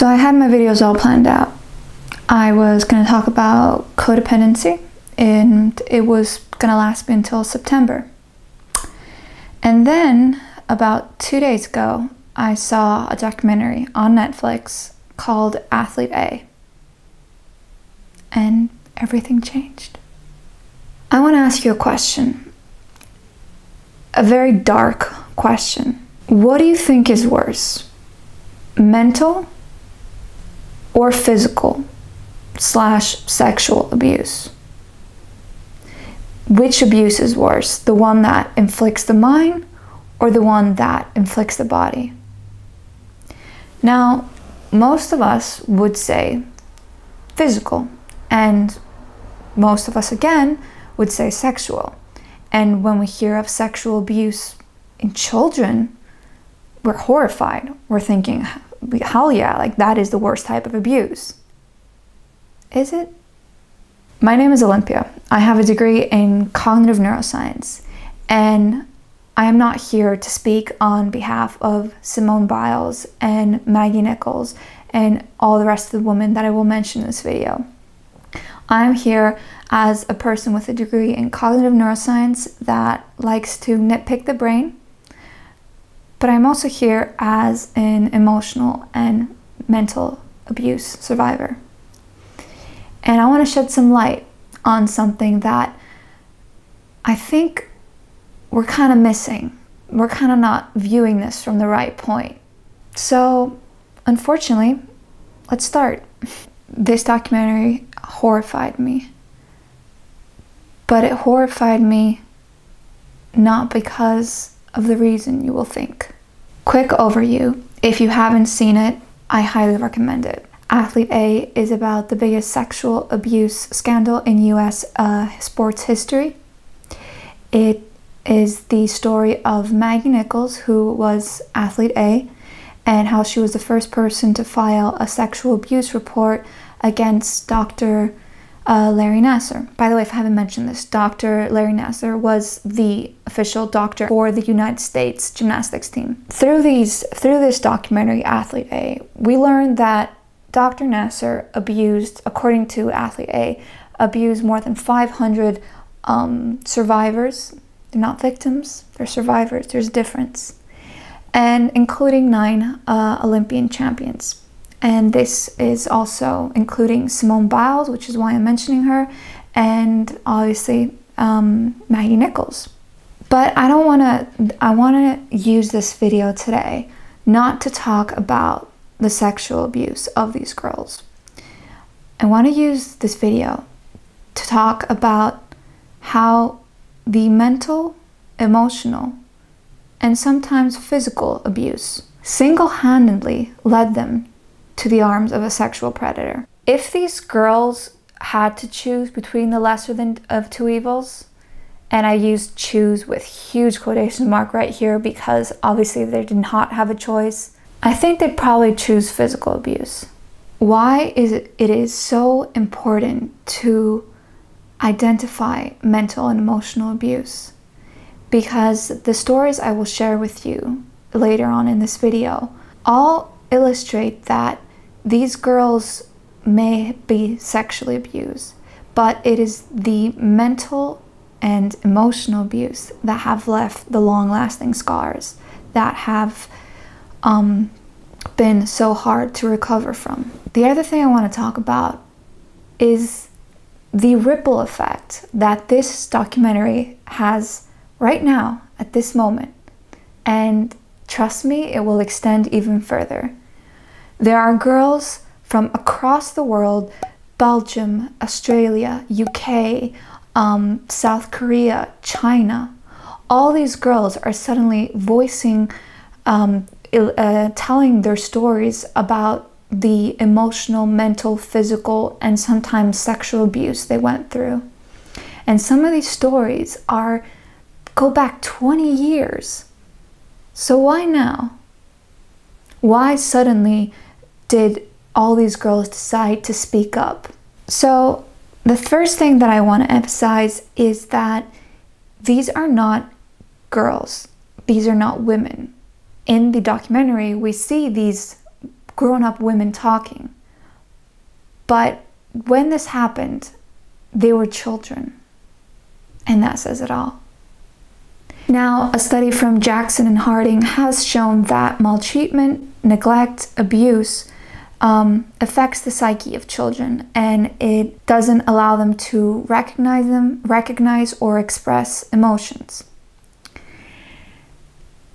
So I had my videos all planned out. I was going to talk about codependency, and it was going to last me until September. And then about 2 days ago, I saw a documentary on Netflix called Athlete A, and everything changed. I want to ask you a question, a very dark question. What do you think is worse, mental or physical / sexual abuse? Which abuse is worse, the one that inflicts the mind or the one that inflicts the body? Now, most of us would say physical, and most of us again would say sexual. And when we hear of sexual abuse in children, we're horrified. We're thinking, hell yeah, like that is the worst type of abuse. Is it? My name is Olympia. I have a degree in cognitive neuroscience, and I am not here to speak on behalf of Simone Biles and Maggie Nichols and all the rest of the women that I will mention in this video. I'm here as a person with a degree in cognitive neuroscience that likes to nitpick the brain, but I'm also here as an emotional and mental abuse survivor. And I want to shed some light on something that I think we're kind of missing. We're kind of not viewing this from the right point. So, unfortunately, let's start. This documentary horrified me, but it horrified me not because of the reason you will think. Quick overview, if you haven't seen it, I highly recommend it. Athlete A is about the biggest sexual abuse scandal in US sports history. It is the story of Maggie Nichols, who was Athlete A, and how she was the first person to file a sexual abuse report against Dr. Larry Nassar. By the way, if I haven't mentioned this, Dr. Larry Nassar was the official doctor for the United States gymnastics team. Through this documentary, Athlete A, we learned that Dr. Nassar abused, according to Athlete A, abused more than 500 survivors. They're not victims, they're survivors, there's a difference. And including 9 Olympian champions. And this is also including Simone Biles, which is why I'm mentioning her, and obviously Maggie Nichols. But I want to use this video today not to talk about the sexual abuse of these girls. I want to use this video to talk about how the mental, emotional, and sometimes physical abuse single-handedly led them to the arms of a sexual predator. If these girls had to choose between the lesser of two evils, and I use choose with huge quotation mark right here because obviously they did not have a choice, I think they'd probably choose physical abuse. Why is it is so important to identify mental and emotional abuse? Because the stories I will share with you later on in this video all illustrate that these girls may be sexually abused, but it is the mental and emotional abuse that have left the long-lasting scars that have been so hard to recover from. The other thing I want to talk about is the ripple effect that this documentary has right now, at this moment, and trust me, it will extend even further. There are girls from across the world, Belgium, Australia, UK, South Korea, China. All these girls are suddenly voicing, telling their stories about the emotional, mental, physical, and sometimes sexual abuse they went through. And some of these stories are go back 20 years. So why now? Why suddenly did all these girls decide to speak up? So the first thing that I want to emphasize is that these are not girls. These are not women. In the documentary, we see these grown-up women talking. But when this happened, they were children. And that says it all. Now, a study from Jackson and Harding has shown that maltreatment, neglect, abuse affects the psyche of children, and it doesn't allow them to recognize or express emotions.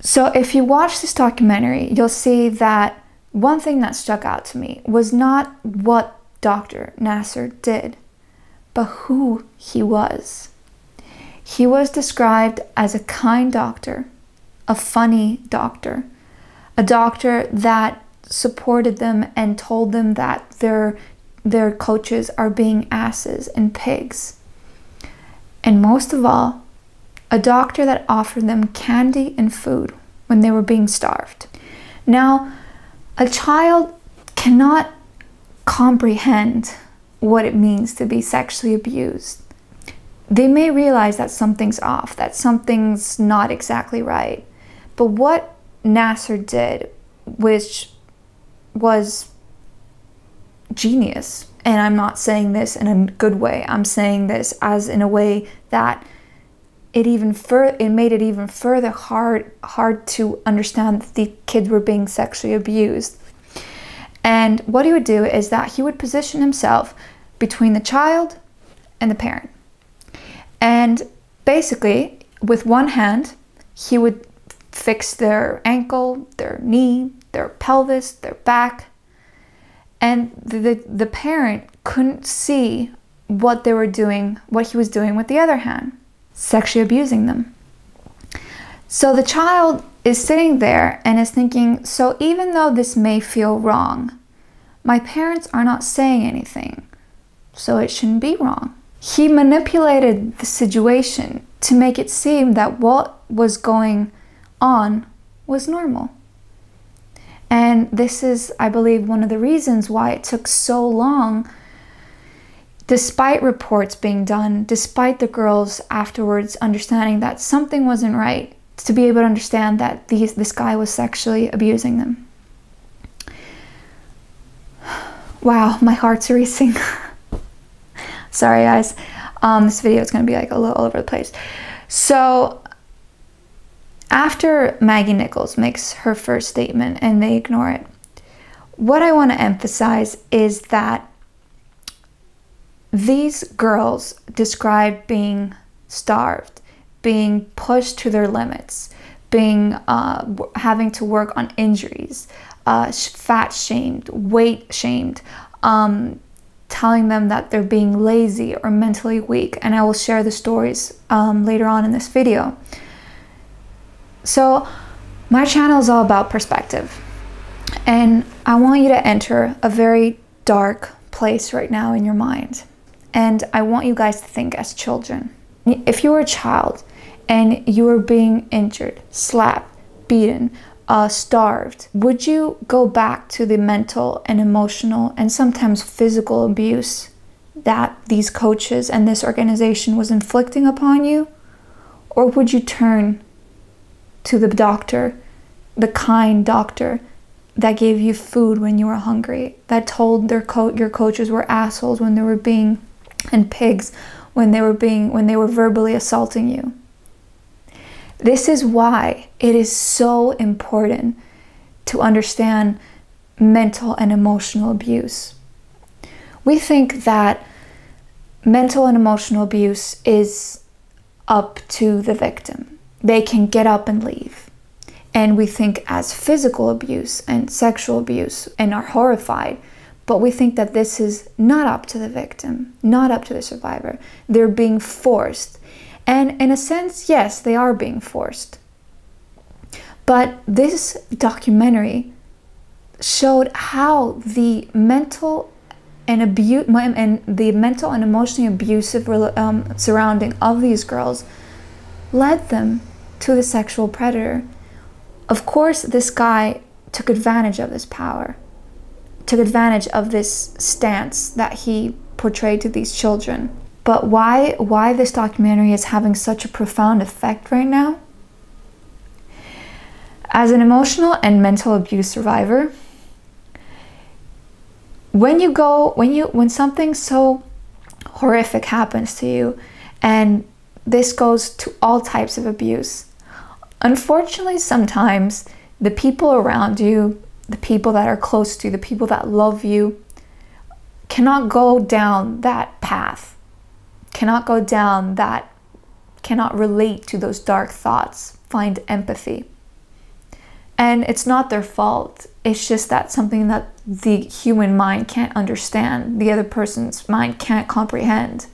So if you watch this documentary, you'll see that one thing that stuck out to me was not what Dr. Nassar did, but who he was. He was described as a kind doctor, a funny doctor, a doctor that supported them and told them that their coaches are being asses and pigs. And most of all, a doctor that offered them candy and food when they were being starved. Now, a child cannot comprehend what it means to be sexually abused. They may realize that something's off, that something's not exactly right. But what Nassar did, which was genius, and I'm not saying this in a good way, I'm saying this as in a way that it made it even further hard to understand that the kids were being sexually abused. And what he would do is that he would position himself between the child and the parent. And basically, with one hand, he would fix their ankle, their knee, their pelvis, their back. And the parent couldn't see what they were doing, what he was doing with the other hand, sexually abusing them. So the child is sitting there and is thinking, so even though this may feel wrong, my parents are not saying anything, so it shouldn't be wrong. He manipulated the situation to make it seem that what was going on was normal. And this is, I believe, one of the reasons why it took so long, despite reports being done, despite the girls afterwards understanding that something wasn't right, to be able to understand that this guy was sexually abusing them. Wow, my heart's racing. Sorry guys, this video is going to be like a little all over the place. So after Maggie Nichols makes her first statement and they ignore it, what I want to emphasize is that these girls describe being starved, being pushed to their limits, being having to work on injuries, fat shamed, weight shamed, telling them that they're being lazy or mentally weak, and I will share the stories later on in this video. So my channel is all about perspective, and I want you to enter a very dark place right now in your mind, and I want you guys to think as children. If you were a child and you were being injured, slapped, beaten, starved, would you go back to the mental and emotional and sometimes physical abuse that these coaches and this organization was inflicting upon you? Or would you turn to the doctor, the kind doctor that gave you food when you were hungry, that told your coaches were assholes when they were being, and pigs when they were verbally assaulting you? This is why it is so important to understand mental and emotional abuse. We think that mental and emotional abuse is up to the victim. They can get up and leave. And we think as physical abuse and sexual abuse and are horrified, but we think that this is not up to the victim, not up to the survivor. They're being forced. And in a sense, yes, they are being forced. But this documentary showed how the mental and emotionally abusive surrounding of these girls led them to the sexual predator. Of course, this guy took advantage of this power, took advantage of this stance that he portrayed to these children. But why this documentary is having such a profound effect right now? As an emotional and mental abuse survivor, when something so horrific happens to you, and this goes to all types of abuse, unfortunately sometimes the people around you, the people that are close to you, the people that love you, cannot go down that path, cannot relate to those dark thoughts, find empathy. And it's not their fault, it's just that something that the human mind can't understand, the other person's mind can't comprehend.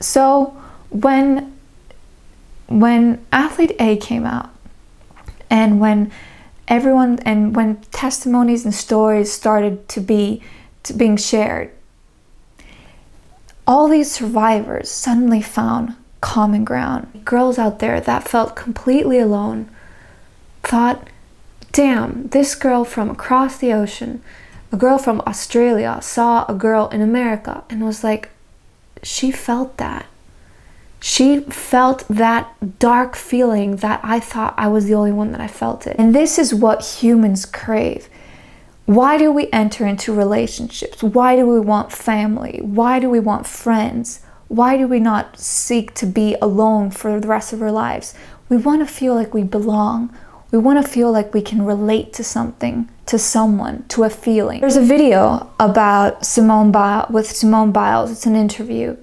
So when Athlete A came out, and when testimonies and stories started being shared, all these survivors suddenly found common ground. Girls out there that felt completely alone thought, damn, this girl from across the ocean, a girl from Australia, saw a girl in America and was like, she felt that. She felt that dark feeling that I thought I was the only one that I felt it. And this is what humans crave. Why do we enter into relationships? Why do we want family? Why do we want friends? Why do we not seek to be alone for the rest of our lives? We want to feel like we belong. We want to feel like we can relate to something, to someone, to a feeling. There's a video about Simone Biles. It's an interview.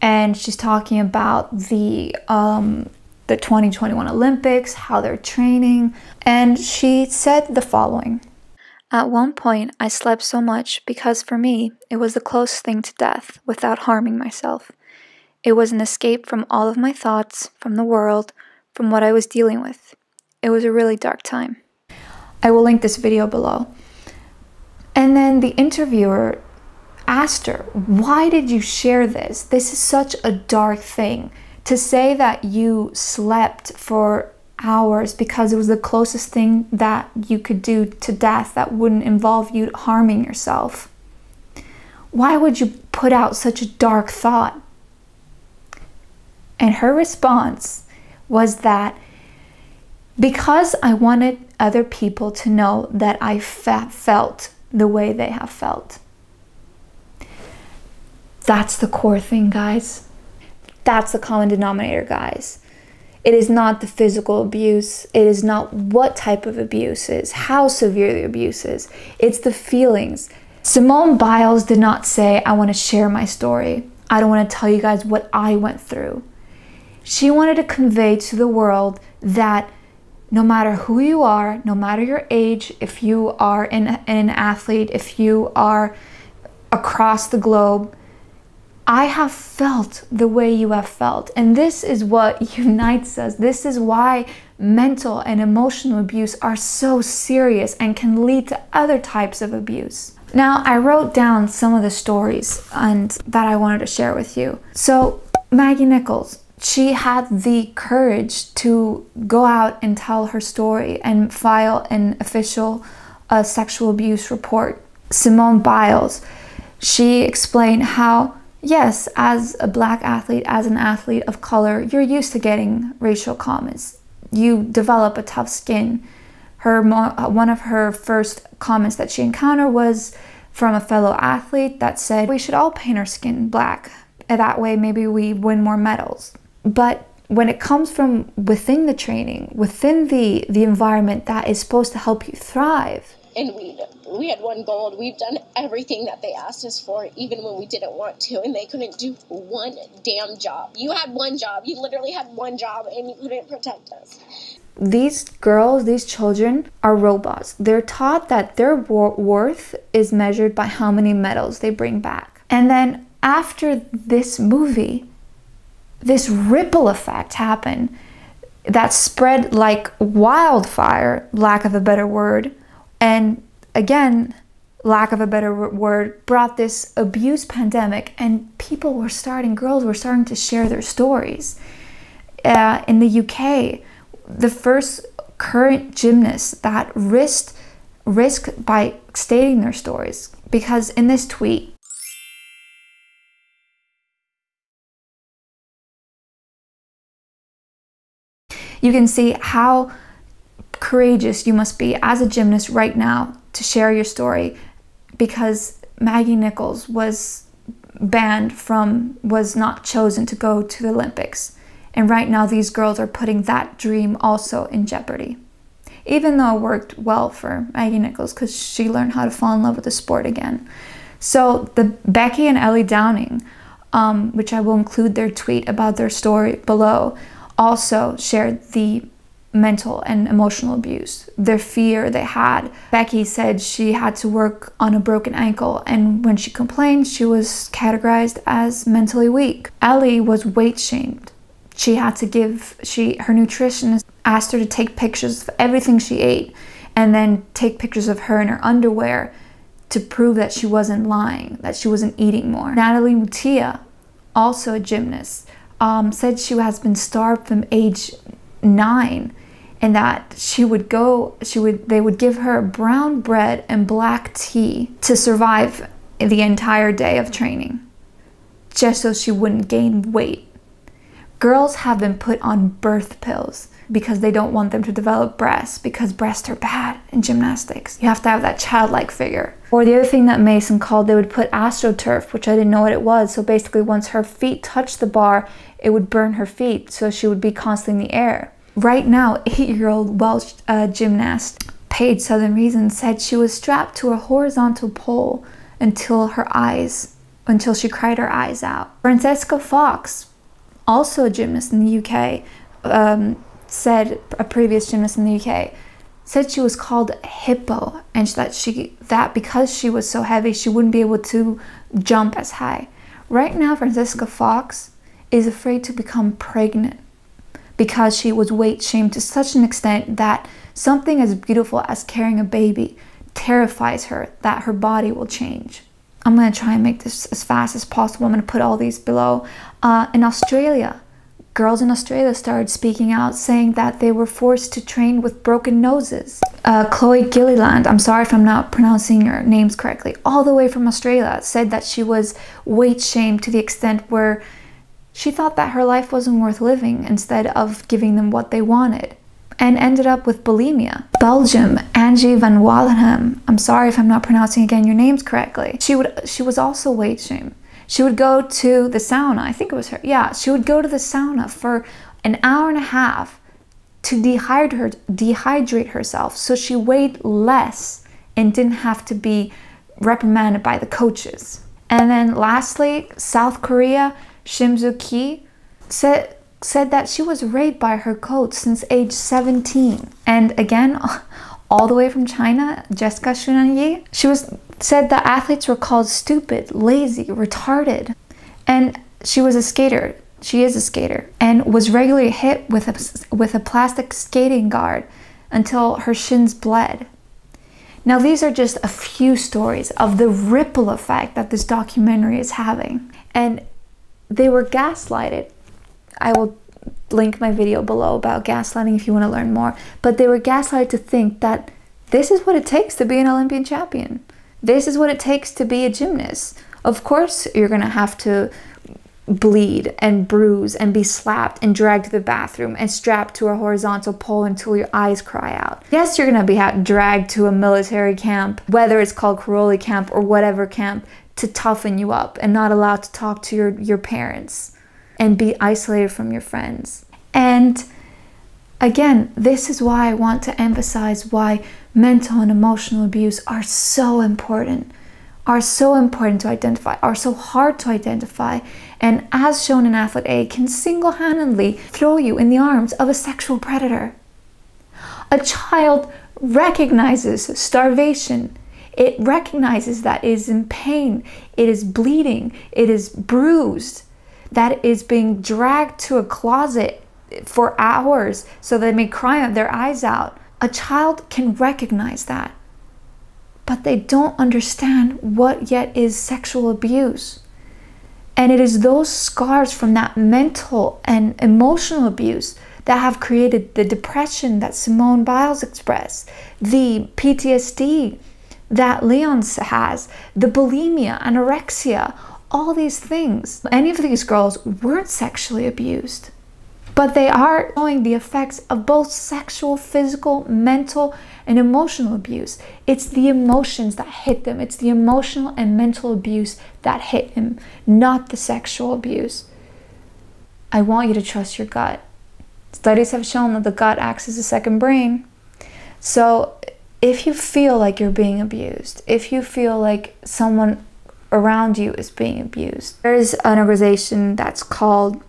And she's talking about the 2021 Olympics, how they're training. And she said the following. At one point, I slept so much because for me, it was the closest thing to death without harming myself. It was an escape from all of my thoughts, from the world, from what I was dealing with. It was a really dark time. I will link this video below. And then the interviewer asked her, why did you share this? This is such a dark thing. To say that you slept for hours because it was the closest thing that you could do to death that wouldn't involve you harming yourself. Why would you put out such a dark thought? And her response was that because I wanted other people to know that I felt the way they have felt. That's the core thing, guys. That's the common denominator, guys. It is not the physical abuse. It is not what type of abuse is, how severe the abuse is. It's the feelings. Simone Biles did not say, I want to share my story. I don't want to tell you guys what I went through. She wanted to convey to the world that no matter who you are, no matter your age, if you are an athlete, if you are across the globe, I have felt the way you have felt. And this is what unites us. This is why mental and emotional abuse are so serious and can lead to other types of abuse. Now, I wrote down some of the stories and that I wanted to share with you. So Maggie Nichols, she had the courage to go out and tell her story and file an official sexual abuse report. Simone Biles, she explained how, yes, as a black athlete, as an athlete of color, you're used to getting racial comments. You develop a tough skin. One of her first comments that she encountered was from a fellow athlete that said, we should all paint our skin black. That way maybe we win more medals. But when it comes from within the training, within the environment that is supposed to help you thrive. And we had won gold. We've done everything that they asked us for, even when we didn't want to, and they couldn't do one damn job. You had one job. You literally had one job, and you couldn't protect us. These girls, these children are robots. They're taught that their worth is measured by how many medals they bring back. And then after this movie, this ripple effect happened that spread like wildfire, lack of a better word. And again, lack of a better word, brought this abuse pandemic, and people were starting, girls were starting to share their stories. In the UK, the first current gymnast that risked by stating their stories, because in this tweet, you can see how courageous you must be as a gymnast right now to share your story because Maggie Nichols was banned from, was not chosen to go to the Olympics. And right now these girls are putting that dream also in jeopardy. Even though it worked well for Maggie Nichols because she learned how to fall in love with the sport again. So the Becky and Ellie Downing, which I will include their tweet about their story below, also shared the mental and emotional abuse, their fear they had. Becky said she had to work on a broken ankle, and when she complained, she was categorized as mentally weak. Ellie was weight shamed. She had to give, her nutritionist asked her to take pictures of everything she ate and then take pictures of her in her underwear to prove that she wasn't lying, that she wasn't eating more. Natalie Mutia, also a gymnast, said she has been starved from age 9, and that she would go, they would give her brown bread and black tea to survive the entire day of training, just so she wouldn't gain weight. Girls have been put on birth pills because they don't want them to develop breasts, because breasts are bad in gymnastics. You have to have that childlike figure. Or the other thing that Mason called, they would put AstroTurf, which I didn't know what it was. So basically once her feet touched the bar, it would burn her feet. So she would be constantly in the air. Right now, 8-year-old Welsh gymnast Paige Southern Reason said she was strapped to a horizontal pole until she cried her eyes out. Francesca Fox, also a gymnast in the UK, a previous gymnast in the UK, said she was called a hippo, and that because she was so heavy, she wouldn't be able to jump as high. Right now, Francesca Fox is afraid to become pregnant because she was weight shamed to such an extent that something as beautiful as carrying a baby terrifies her that her body will change. I'm going to try and make this as fast as possible. I'm going to put all these below. In Australia, girls in Australia started speaking out, saying that they were forced to train with broken noses. Chloe Gilliland, I'm sorry if I'm not pronouncing your names correctly, all the way from Australia, said that she was weight shamed to the extent where she thought that her life wasn't worth living instead of giving them what they wanted, and ended up with bulimia. Belgium, Angie Van Wallingham, I'm sorry if I'm not pronouncing again your names correctly. She was also weight shamed. She would go to the sauna, I think it was her, yeah, she would go to the sauna for an hour and a half to dehydrate herself so she weighed less and didn't have to be reprimanded by the coaches. And then lastly, South Korea, Shim Soo Ki said that she was raped by her coach since age 17. And again, all the way from China, Jessica Shuran Yu, said that athletes were called stupid, lazy, retarded. And she was a skater, she is a skater, and was regularly hit with a plastic skating guard until her shins bled. Now these are just a few stories of the ripple effect that this documentary is having. And they were gaslighted. I will link my video below about gaslighting if you want to learn more. But they were gaslighted to think that this is what it takes to be an Olympian champion. This is what it takes to be a gymnast. Of course, you're going to have to bleed and bruise and be slapped and dragged to the bathroom and strapped to a horizontal pole until your eyes cry out. Yes, you're going to be dragged to a military camp, whether it's called Karoli camp or whatever camp, to toughen you up and not allowed to talk to your parents and be isolated from your friends. And again, this is why I want to emphasize why mental and emotional abuse are so important to identify, are so hard to identify, and as shown in Athlete A, can single-handedly throw you in the arms of a sexual predator. A child recognizes starvation. It recognizes that it is in pain, it is bleeding, it is bruised, that it is being dragged to a closet for hours so they may cry their eyes out. A child can recognize that, but they don't understand what yet is sexual abuse. And it is those scars from that mental and emotional abuse that have created the depression that Simone Biles expressed, the PTSD that Leon has, the bulimia, anorexia, all these things. Any of these girls weren't sexually abused. but they are showing the effects of both sexual, physical, mental, and emotional abuse. It's the emotions that hit them. It's the emotional and mental abuse that hit him, not the sexual abuse. I want you to trust your gut. Studies have shown that the gut acts as a second brain. So if you feel like you're being abused, if you feel like someone around you is being abused, there's an organization that's called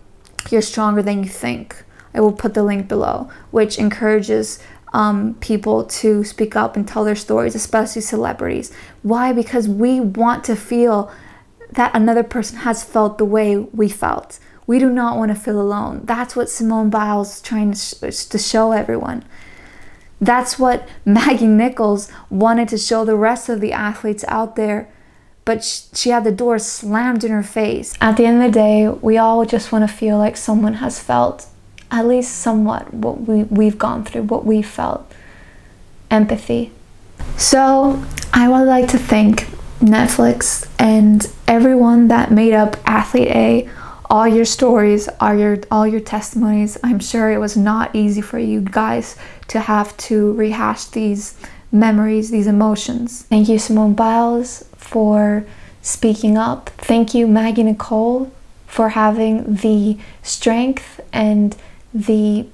You're Stronger Than You Think. I will put the link below, which encourages people to speak up and tell their stories, especially celebrities. Why? Because we want to feel that another person has felt the way we felt. We do not want to feel alone. That's what Simone Biles is trying to show everyone. That's what Maggie Nichols wanted to show the rest of the athletes out there, but she had the door slammed in her face. At the end of the day, we all just want to feel like someone has felt at least somewhat what we've gone through, what we felt. Empathy. So I would like to thank Netflix and everyone that made up Athlete A. All your stories, all your testimonies. I'm sure it was not easy for you guys to have to rehash these memories, these emotions. Thank you, Simone Biles, for speaking up. Thank you, Maggie Nichols, for having the strength and the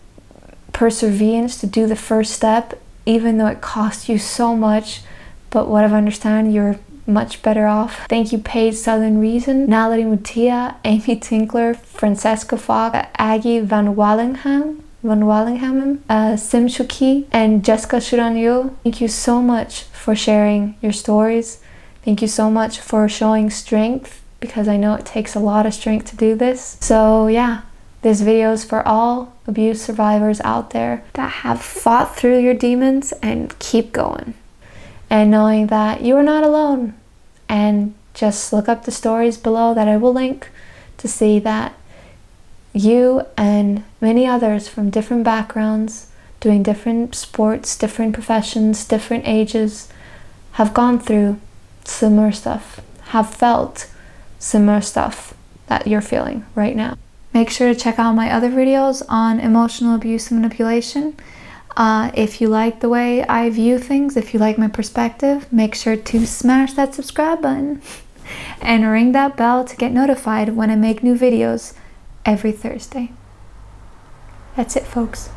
perseverance to do the first step, even though it cost you so much. But what I understand, you're much better off. Thank you, Paige Southern Reason, Natalie Mutia, Amy Tinkler, Francesca Fox, Angie Van Wallingham, Shim Soo Ki, and Jessica Shuran Yu. Thank you so much for sharing your stories. Thank you so much for showing strength, because I know it takes a lot of strength to do this. So yeah, this video is for all abuse survivors out there that have fought through your demons and keep going. And knowing that you are not alone. And just look up the stories below that I will link to see that you and many others from different backgrounds, doing different sports, different professions, different ages, have gone through similar stuff, have felt similar stuff that you're feeling right now. Make sure to check out my other videos on emotional abuse and manipulation. If you like the way I view things, if you like my perspective, make sure to smash that subscribe button and ring that bell to get notified when I make new videos every Thursday. That's it, folks.